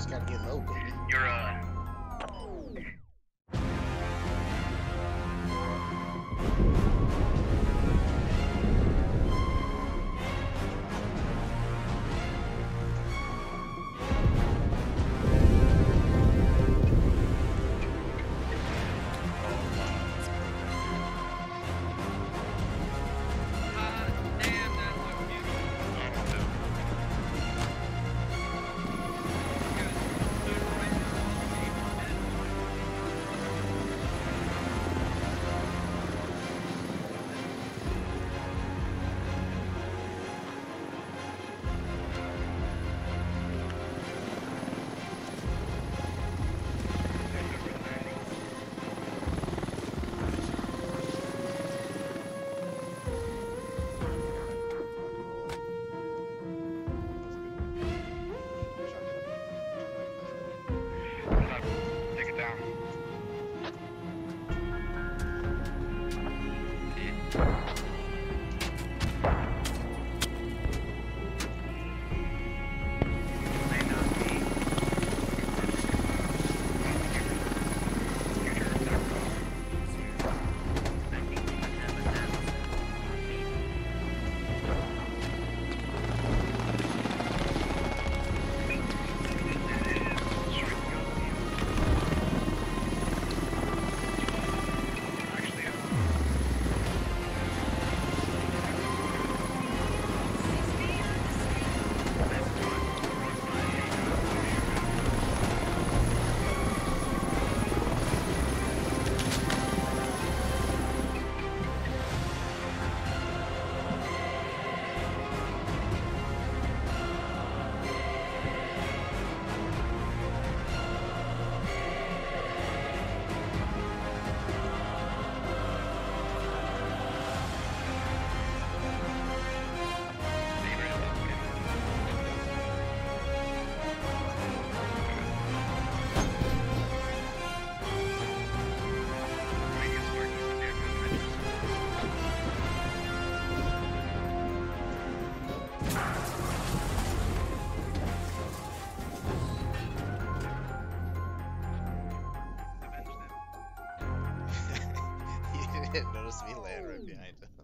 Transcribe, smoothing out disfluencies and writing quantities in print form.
just gotta get local. You're notice me laying right behind him.